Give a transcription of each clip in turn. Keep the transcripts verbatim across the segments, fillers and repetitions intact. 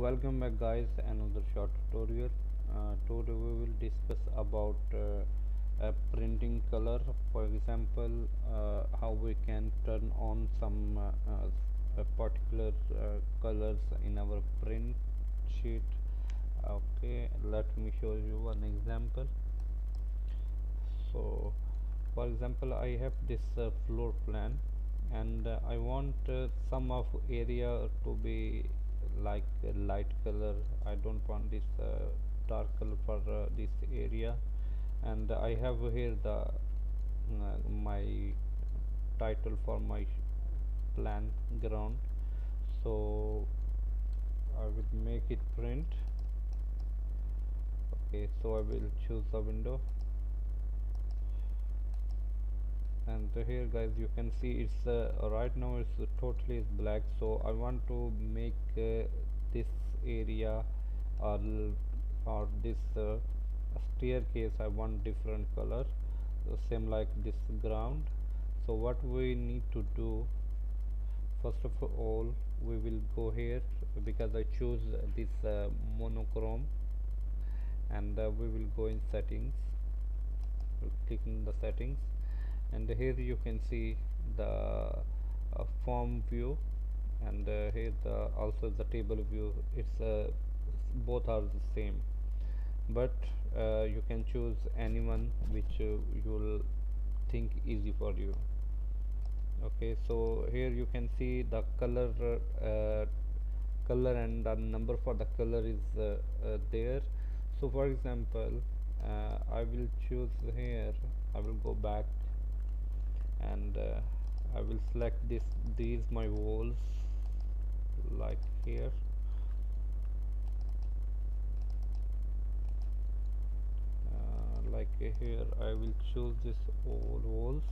Welcome back guys, another short tutorial. Uh, today we will discuss about uh, uh, printing color. For example, uh, how we can turn on some uh, uh, particular uh, colors in our print sheet. Okay, let me show you one example. So for example, I have this uh, floor plan, and uh, I want uh, some of area to be like uh, light color. I don't want this uh, dark color for uh, this area, and I have here the uh, my title for my plan, ground. So I will make it print. Okay, so I will choose the window, and here guys you can see it's uh, right now it's uh, totally black. So I want to make uh, this area or, or this uh, staircase, I want different color, so same like this ground. So what we need to do, first of all we will go here, because I choose this uh, monochrome, and uh, we will go in settings, we'll click in the settings, and here you can see the uh, form view, and uh, here the also the table view. It's uh, both are the same, but uh, you can choose anyone which uh, you'll think easy for you. Okay, so here you can see the color uh, color and the number for the color is uh, uh, there. So for example, uh, I will choose here, I will go back, and uh, I will select this these my walls like here. Uh, like here I will choose this all walls,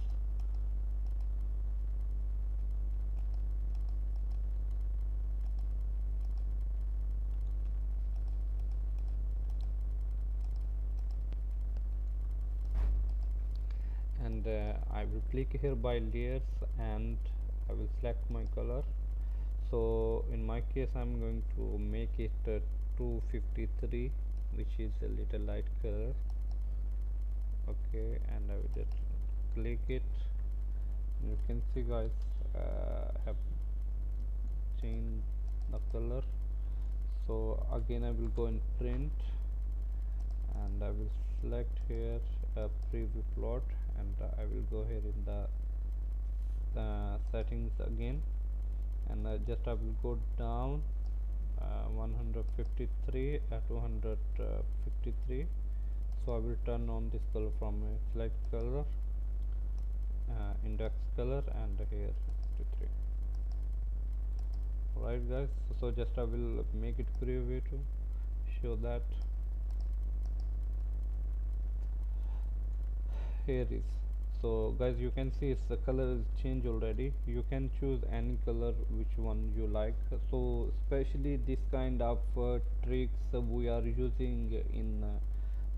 and uh, I will click here by layers, and I will select my color. So in my case I'm going to make it uh, two fifty-three, which is a little light color. Okay, and I will just click it. You can see guys, uh, I have changed the color. So again I will go in print, and I will select here a preview plot, and uh, I will go here in the uh, settings again, and uh, just I will go down uh, one fifty-three at uh, two fifty-three. So I will turn on this color from uh, select color, uh, index color, and here fifty-three. Alright guys, so just I will make it preview to show that. Here is, so guys you can see it's the color is changed already. You can choose any color which one you like. So especially this kind of uh, tricks uh, we are using in uh,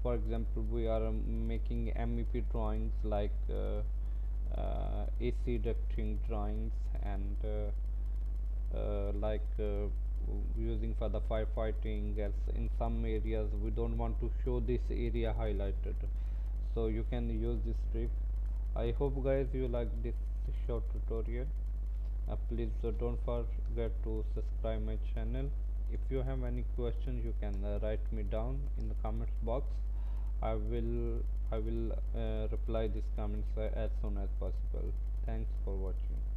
for example, we are um, making M E P drawings like uh, uh, A C ducting drawings, and uh, uh, like uh, using for the firefighting. As in some areas we don't want to show this area highlighted, so you can use this trick. I hope guys you like this short tutorial. Uh, please uh, don't forget to subscribe my channel. If you have any questions, you can uh, write me down in the comments box. I will I will uh, reply these comments uh, as soon as possible. Thanks for watching.